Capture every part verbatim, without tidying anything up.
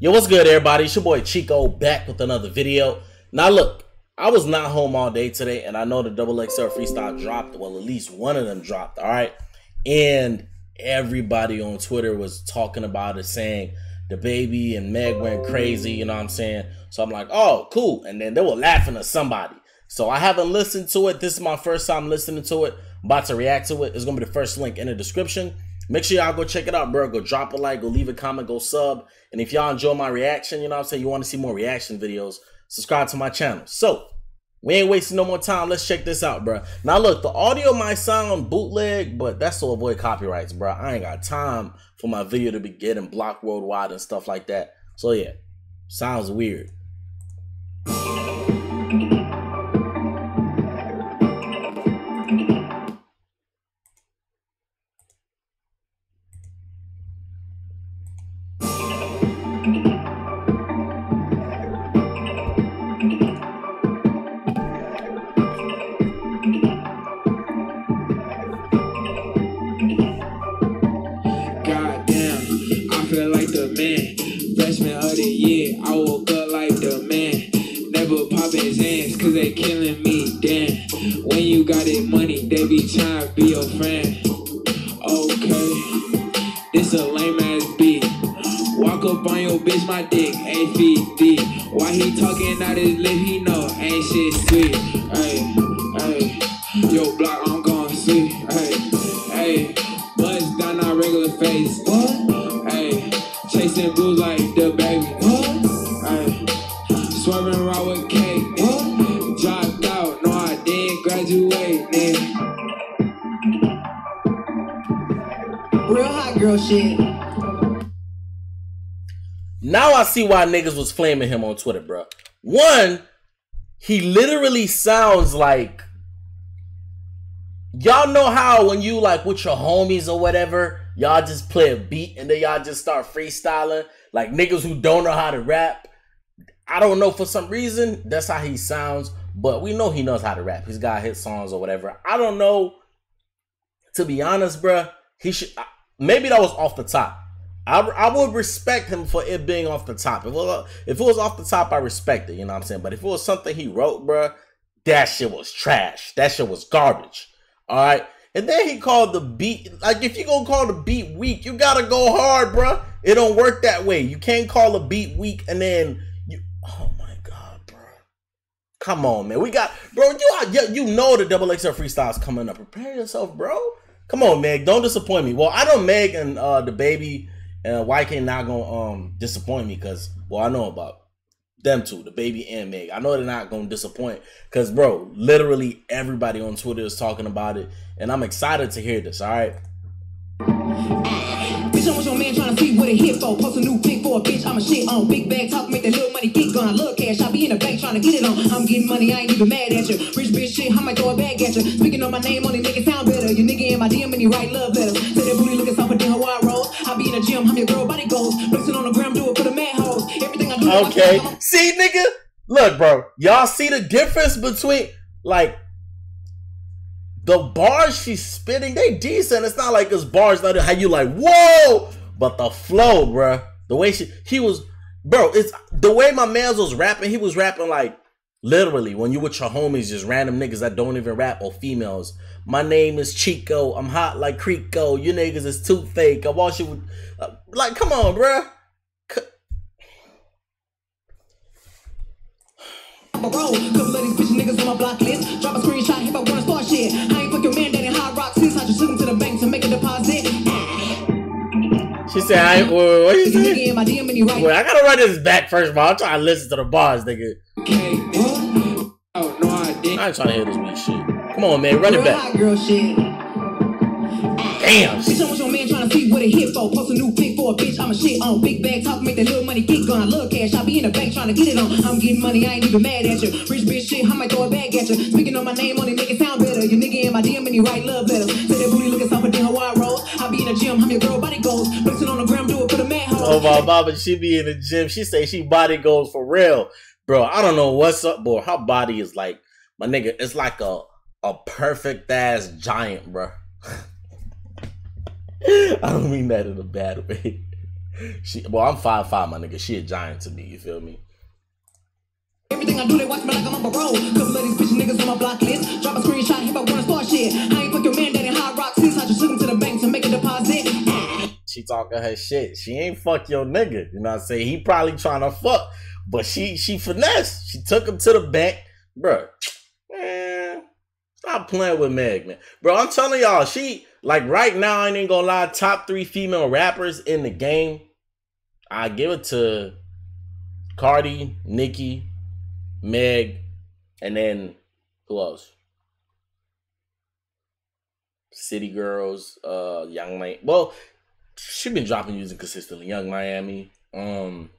Yo, what's good, everybody? It's your boy Chico back with another video. Now look, I was not home all day today, and I know the double X L freestyle dropped, well, at least one of them dropped, all right? And everybody on Twitter was talking about it, saying DaBaby and Meg went crazy, you know what I'm saying? So I'm like, oh, cool. And then they were laughing at somebody. So I haven't listened to it. This is my first time listening to it. I'm about to react to it. It's going to be the first link in the description. Make sure y'all go check it out, bro. Go drop a like, go leave a comment, go sub. And if y'all enjoy my reaction, you know what I'm saying, you want to see more reaction videos, subscribe to my channel. So, we ain't wasting no more time. Let's check this out, bro. Now, look, the audio might sound bootleg, but that's to avoid copyrights, bro. I ain't got time for my video to be getting blocked worldwide and stuff like that. So, yeah, sounds weird. They killing me, damn. When you got it money, they be trying to be your friend. Okay, this a lame ass beat. Walk up on your bitch, my dick eight feet deep. Why he talking out his lip? He know ain't shit sweet. Hey, hey, yo block, I'm gon' see. Hey, hey, bust down our regular face. What? Hey, chasing blues like DaBaby. What? Hey, swerving raw with cake. What? Dropped out, no, I didn't graduate, nigga. Real hot girl shit. Now I see why niggas was flaming him on Twitter, bro. One, he literally sounds like, y'all know how when you like with your homies or whatever, y'all just play a beat and then y'all just start freestyling, like niggas who don't know how to rap. I don't know, for some reason, that's how he sounds. But we know he knows how to rap. He's got hit songs or whatever. I don't know. To be honest, bruh, he should. Maybe that was off the top. I, I would respect him for it being off the top. If it, was, if it was off the top, I respect it. You know what I'm saying? But if it was something he wrote, bruh, that shit was trash. That shit was garbage. All right? And then he called the beat. Like, if you're going to call the beat weak, you got to go hard, bruh. It don't work that way. You can't call a beat weak and then... Oh my God, bro! Come on, man. We got, bro. You are, you know the double X L freestyles coming up. Prepare yourself, bro. Come on, Meg. Don't disappoint me. Well, I know Meg and uh, DaBaby and Y K not gonna um disappoint me, cause well, I know about them two, DaBaby and Meg. I know they're not gonna disappoint, cause bro, literally everybody on Twitter is talking about it, and I'm excited to hear this. All right. Bitch, I want your man trying to see what it hit for. Post a new pic for a bitch, I'm a shit on. Big bag talk, make that little money get gone. I love cash, I be in the bank trying to get it on. I'm getting money, I ain't even mad at you. Rich bitch shit, I might throw a bag at you. Speaking on my name, on the nigga sound better. Your nigga in my D M and you write love letters. Say that booty looking softer than Hawaii rolls. I be in the gym, I'm your girl, body goals. Flexing on the gram, do it for the mad hoes. Everything I do, okay. I see, nigga, look, bro, y'all see the difference between, like, the bars she's spitting, they decent. It's not like it's bars not how you like, whoa, but the flow, bruh. The way she, he was, bro, it's the way my mans was rapping. He was rapping like, literally, when you with your homies, just random niggas that don't even rap or females. My name is Chico. I'm hot like Crico. You niggas is too fake. I watch you with, uh, like, come on, bruh. Bro, couple of these bitch niggas on my block list. Drop a screenshot if I wanna start shit. I ain't fuck your man, that ain't high rock since I just took him to the bank to make a deposit. She said, I ain't, wait, what you saying? Wait, I gotta write this back first, bro. I'm trying to listen to the bars, nigga. Okay, what? Oh, no, I didn't. I ain't trying to hear this weak shit. Come on, man, run it back. Girl shit. Damn. Bitch, I want your man trying to see what it hit for. Post a new pic for a bitch. I'm a shit on. Big bag talk, make that little money get gone. I love cash. I be in the bank trying to get it on. I'm getting money. I ain't even mad at you. Rich bitch shit. I might throw it back at you. Speaking on my name only make it sound better. Your nigga in my D M and you write love letters. Say that booty looking softer than Hawaii rolls. I be in the gym. I'm your girl. Body goals. Flexing on the gram. Do it for the mad hoes. Oh my mama. She be in the gym. She say she body goals for real, bro. I don't know what's up, bro. Her body is like, my nigga, it's like a a perfect ass giant, bro. I don't mean that in a bad way. She, well, I'm five foot five, my nigga. She a giant to me, you feel me? Everything I do, they watch me like I'm on parole. Couple of these bitch niggas on my block list. Drop a screenshot if I wanna start shit. I ain't fuck your man, that in high rock since I just took him to the bank to make a deposit. She talking her shit. She ain't fuck your nigga. You know what I'm saying? He probably trying to fuck, but she she finessed. She took him to the bank, bro. Man, stop playing with Meg, man. Bro, I'm telling y'all, she like right now. I ain't gonna lie. Top three female rappers in the game. I give it to Cardi, Nicki, Meg, and then who else? City Girls, uh, Young Miami. Well, she been dropping music consistently. Young Miami. Um,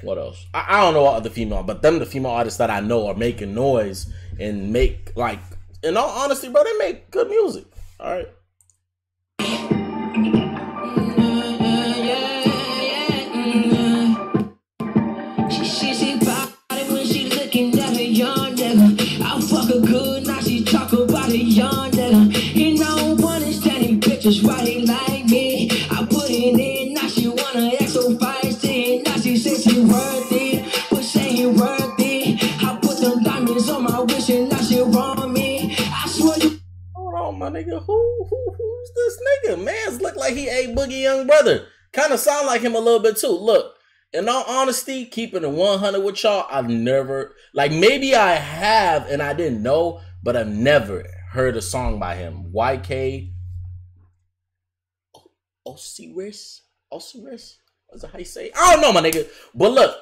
what else? I, I don't know what other female, but them the female artists that I know are making noise and make like. In all honesty, bro, they make good music. All right. Just why he like me, I put it in, now she wanna act so feisty, now she says she worth it, but say he worth it, I put them diamonds on my wish and now she wrong me, I swear you. Hold on, my nigga, who, who, who's this nigga? Man's look like he A Boogie young brother, kind of sound like him a little bit too. Look, in all honesty, keeping it one hundred with y'all, I've never, like maybe I have and I didn't know, but I've never heard a song by him. Y K Osiris? Osiris? Is that how you say it? I don't know, my nigga. But look,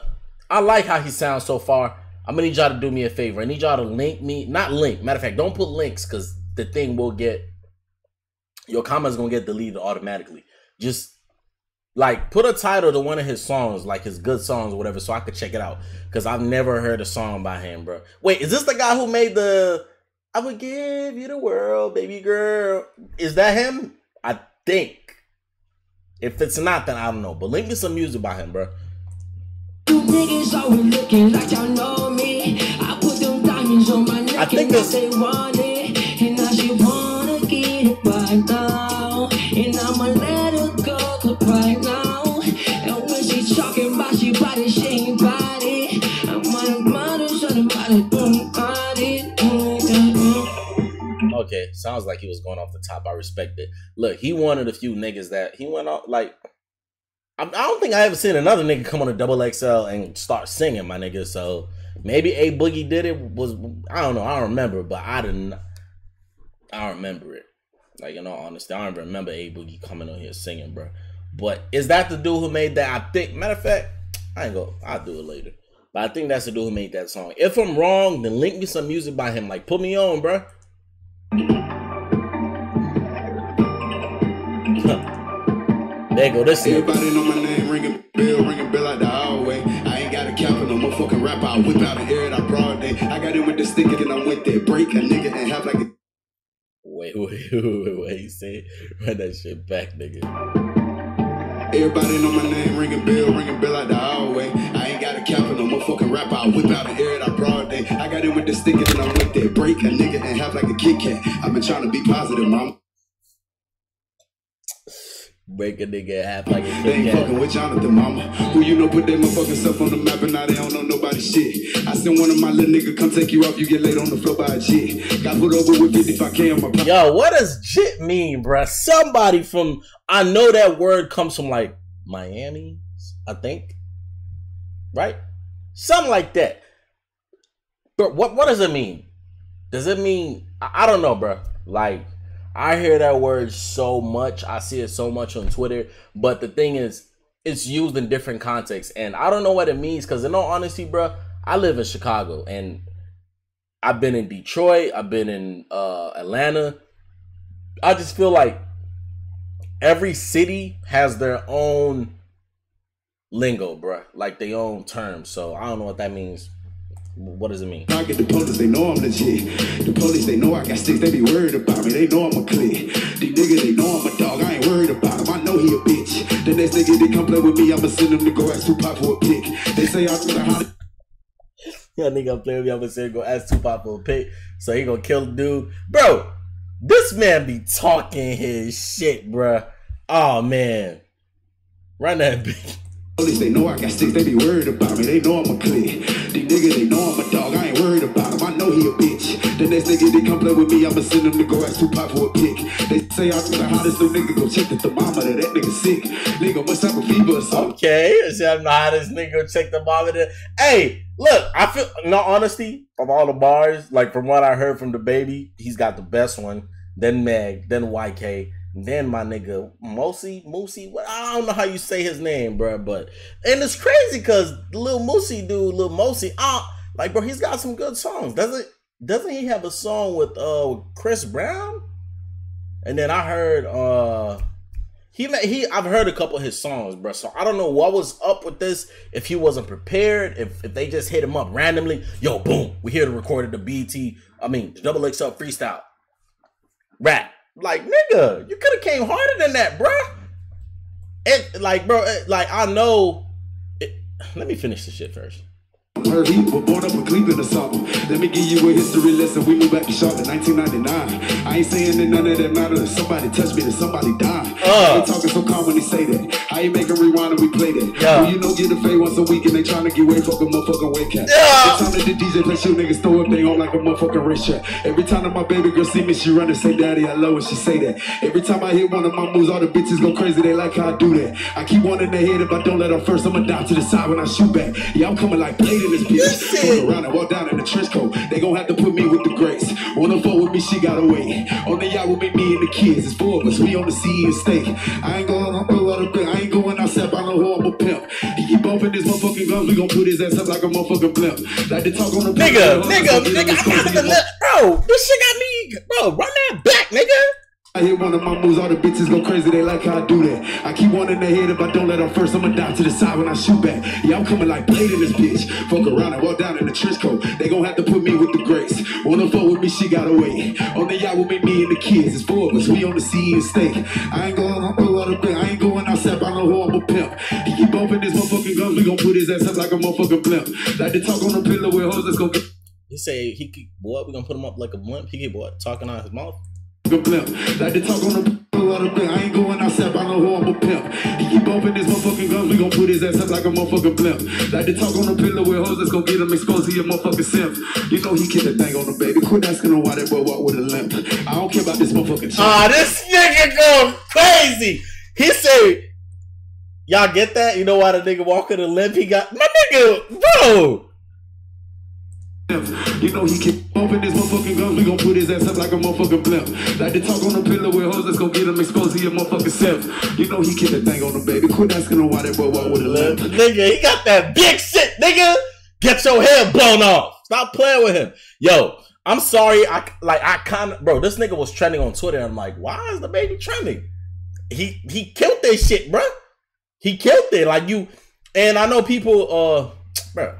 I like how he sounds so far. I'm gonna need y'all to do me a favor. I need y'all to link me. Not link. Matter of fact, don't put links because the thing will get, your comments gonna get deleted automatically. Just like put a title to one of his songs, like his good songs or whatever, so I could check it out. Cause I've never heard a song by him, bro. Wait, is this the guy who made the I would give you the world, baby girl? Is that him? I think. If it's not, then I don't know. But link me some music by him, bro. I think this. Okay, sounds like he was going off the top. I respect it. Look, he wanted a few niggas that he went off like. I don't think I ever seen another nigga come on a double X L and start singing, my nigga. So maybe A Boogie did it. Was I don't know. I don't remember, but I didn't. I remember it. Like, you know, honestly, I don't remember A Boogie coming on here singing, bro. But is that the dude who made that? I think. Matter of fact, I ain't go. I'll do it later. But I think that's the dude who made that song. If I'm wrong, then link me some music by him. Like, put me on, bro. There go this nigga. Everybody know my name, ring a bell, ring a bell like the hallway. I ain't got a cap for no motherfucking rapper. I whip out and air it out broad day. I got in with the stick and I went there. Break a nigga and have like a. Wait, wait, wait, wait. He said, run that shit back, nigga. Everybody know my name, ring a bell, ring a bell like the hallway. I ain't got a cap for no motherfucking rapper. I whip out and air it out broad day. I got in with the stick and I went there. Break a nigga and have like a Kit Kat. I've been trying to be positive, mama. Break a nigga half like a kid. They ain't fucking with Jonathan, mama. Who you know put their motherfucking stuff on the map and now they don't know nobody shit. I sent one of my little nigga come take you off, you get laid on the floor by a jit. Got put over with fifty-five K on my. Yo, what does jit mean, bruh? Somebody from, I know that word comes from like Miami, I think. Right? Something like that. But what, what does it mean? Does it mean, I, I don't know, bruh. Like, I hear that word so much. I see it so much on Twitter. But the thing is, it's used in different contexts. And I don't know what it means. Because in all honesty, bro, I live in Chicago. And I've been in Detroit. I've been in uh, Atlanta. I just feel like every city has their own lingo, bro. Like their own terms. So I don't know what that means. What does it mean? I get the police, they know I'm legit. The police, they know I got sticks, they be worried about me. They know I'm a clique. These niggas, they know I'm a dog, I ain't worried about him. I know he a bitch. The next nigga, they come play with me, I'ma send him to go ask Tupac for a pick. They say I took a hot. Yeah, nigga, play with me, I'ma send him to go ask Tupac for a pick. So he gonna kill the dude. Bro, this man be talking his shit, bro. Oh, man. Run that bitch. Police, they know I got sticks, they be worried about me. They know I'm a clique. These niggas, they know I'm a dog. I ain't worried about him. I know he a bitch. The next nigga they come play with me, I'ma send them to go ask Tupac for a pick. They say I'm the hottest new nigga. Go check the thermometer. That nigga sick. Nigga must have a fever or something. Okay, I said I'm the hottest nigga. Go check the thermometer. Hey, look, I feel no honesty of all the bars. Like from what I heard from DaBaby, he's got the best one. Then Meg, then Y K. Then my nigga Mosey, Mosey, what I don't know how you say his name, bro. But and it's crazy because Lil Mosey dude, Lil Mosey, ah, like bro, he's got some good songs. Doesn't doesn't he have a song with uh Chris Brown? And then I heard uh he he I've heard a couple of his songs, bro. So I don't know what was up with this. If he wasn't prepared, if if they just hit him up randomly, yo, boom, we here to record the B E T. I mean, the X X L freestyle rap. Like, nigga, you could have came harder than that, bruh. It, like, bro, it, like, I know. It, let me finish this shit first. He was born up in Cleveland or something. Let me give you a history lesson. We moved back to Charlotte nineteen ninety-nine. I ain't saying that none of that matters. Somebody touched me, then somebody died. Uh. They talking so calm when they say that. I ain't make a rewind and we play that. Yeah. Well, you know, get a fade once a week and they trying to get way fucking motherfucking way cat. Yeah. Every time that the D J play shoot niggas throw up, they on like a motherfucking racetrack. Every time that my baby girl see me, she run and say, Daddy, I love it. She say that. Every time I hit one of my moves, all the bitches go crazy. They like how I do that. I keep one in their head. If I don't let her first, I'ma die to the side when I shoot back. Yeah, I'm coming like plated. This around and walk down in the trench coat. They gon' have to put me with the grace. Wanna fuck with me, she got away. On the yacht with me, me and the kids. It's four of us, we on the sea and steak. I ain't going up I ain't going outside, I know who I'm a pimp. He keep bumping his motherfucking guns, we gon' put his ass up like a motherfucking blimp. Like the talk on the Nigga, nigga, nigga, I got the left. Bro, this shit got me. Bro, run that back, nigga. I hit one of my moves, all the bitches go crazy, they like how I do that. I keep one in their head, if I don't let her first, I'ma die to the side when I shoot back. Yeah, I'm coming like blade in this bitch. Fuck around and walk down in the trench coat. They gon' have to put me with the grace. Wanna fuck with me, she got away. On the yacht with me, me and the kids. It's four of us, we on the sea and steak. I ain't going up a lot of I ain't going outside, I know who I'm a pimp. He keep bumping his motherfucking guns, we gon' put his ass up like a motherfucking blimp. Like the talk on the pillow with hoes, let's go get. He say, he keep, what, we gonna put him up like a blimp? He keep, what, talking out his mouth? Like the talk on the I ain't going outside, I know who I'm a pimp. He keep bumping his motherfucking guns, we gon' put his ass up like a motherfucking blimp. Like the talk on the pillow with hoes, let's go get him exposed, he a motherfucking simp. You know he get the thing on the baby, quit asking him why that boy walk with a limp. I don't care about this motherfucking ah, this nigga going crazy. He say, y'all get that? You know why the nigga walk with a limp? He got, my nigga, bro. You know he keep bumping his motherfucking guns, we gon' put his ass up like a motherfucking blimp. Like the talk on the pillow with hoes, let's go get him exposed, he a motherfucking simp. You know he keep the thing on the baby, quit asking him why that boy walk with a limp. Nigga, he got that big shit, nigga. Get your head blown off. Stop playing with him. Yo, I'm sorry, I like I kinda bro, this nigga was trending on Twitter. I'm like, why is the baby trending? He he killed that shit, bro. He killed it. Like you and I know people uh bro.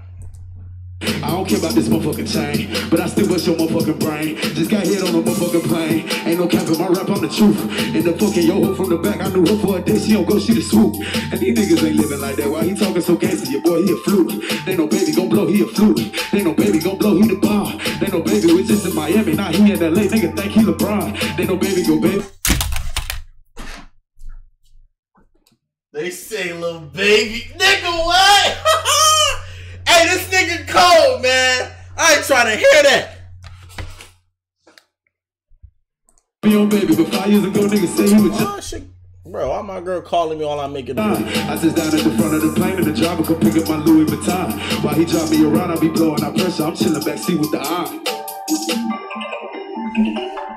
I don't care about this motherfucking chain, but I still bust your motherfucking brain. Just got hit on a motherfucking plane. Ain't no cap in my rap, I'm the truth. And the fucking yo ho from the back, I knew her for a day. She don't go, she the swoop. And these niggas ain't living like that. Why he talking so gangster? Your boy, he a fluke. They no baby gon' blow, he a fluke. They no baby gon' blow, he the bomb. They no baby, we just in Miami. Now he in L A, nigga think he LeBron. They no baby go baby. They say little baby, nigga what? Hey, this nigga cold, man. I ain't trying to hear that. Be on baby, but five years ago, nigga said he was just. Bro, why my girl calling me all I make it? I sit down at the front of the plane and the driver go pick up my Louis Vuitton. While he drive me around, I be blowing out pressure. I'm chilling back seat with the eye.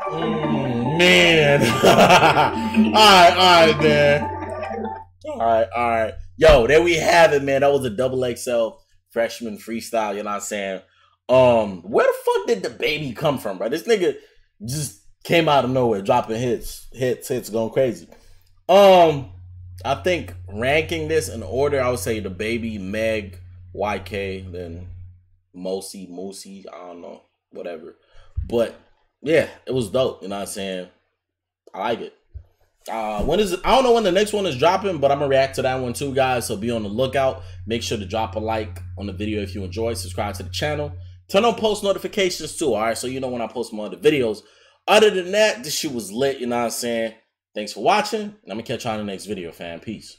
Mm, man. all right, all right, man. All right, all right. Yo, there we have it, man. That was a double X L. Freshman freestyle, you know what I'm saying? Um, where the fuck did DaBaby come from, bro? This nigga just came out of nowhere, dropping hits, hits, hits, going crazy. Um, I think ranking this in order, I would say DaBaby, Meg, Y K, then Mosey, Mosey, I don't know, whatever. But yeah, it was dope, you know what I'm saying? I like it. Uh, when is it? I don't know when the next one is dropping, but I'm gonna react to that one too, guys. So be on the lookout. Make sure to drop a like on the video if you enjoyed. Subscribe to the channel. Turn on post notifications too, all right? So you know when I post my other videos. Other than that, this shit was lit, you know what I'm saying? Thanks for watching, and I'm gonna catch you on the next video, fam. Peace.